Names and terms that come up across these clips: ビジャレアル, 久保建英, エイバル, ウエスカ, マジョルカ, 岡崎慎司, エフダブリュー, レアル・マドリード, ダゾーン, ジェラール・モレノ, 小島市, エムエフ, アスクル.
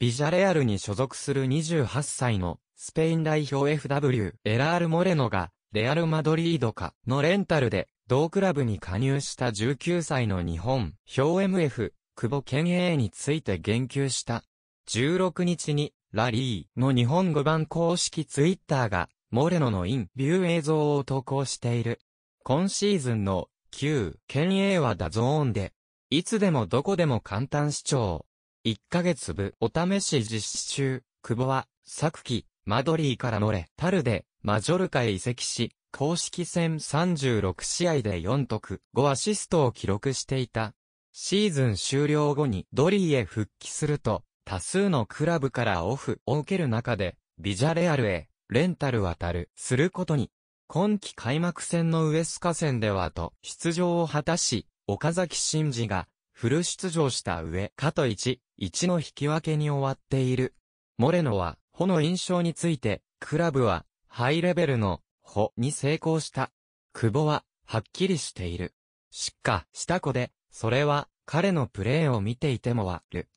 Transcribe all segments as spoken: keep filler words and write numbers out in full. ビジャレアルに所属するにじゅうはっさいのスペイン代表 エフダブリュー エラール・モレノがレアル・マドリードかのレンタルで同クラブに加入したじゅうきゅうさいの日本表 エムエフ 久保健英について言及した。じゅうろくにちにラリーの日本ごばん公式ツイッターがモレノのインビュー映像を投稿している。今シーズンのきゅう健英はダゾーンでいつでもどこでも簡単視聴。いっかげつ分お試し実施中、久保は昨季マドリーからのレタルでマジョルカへ移籍し、公式戦さんじゅうろくしあいでよんとくごアシストを記録していた。シーズン終了後にドリーへ復帰すると、多数のクラブからオフを受ける中で、ビジャレアルへ、レンタル渡る、することに。今季開幕戦のウエスカ戦ではと、出場を果たし、岡崎慎司が、フル出場した上、かといちたいいちの引き分けに終わっている。モレノは、ホの印象について、クラブは、ハイレベルの、ホに成功した。久保は、はっきりしている。しかした子で、それは、彼のプレーを見ていてもわる。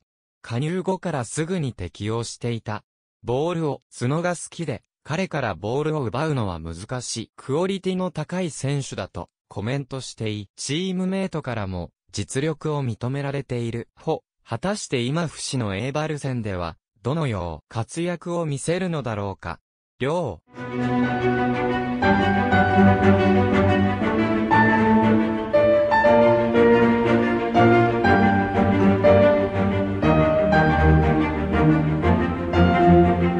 加入後からすぐに適応していた。ボールを角が好きで、彼からボールを奪うのは難しい。クオリティの高い選手だとコメントしていい。チームメイトからも実力を認められている。ほ、果たして今節のエイバル戦では、どのよう活躍を見せるのだろうか。両。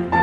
Thank you.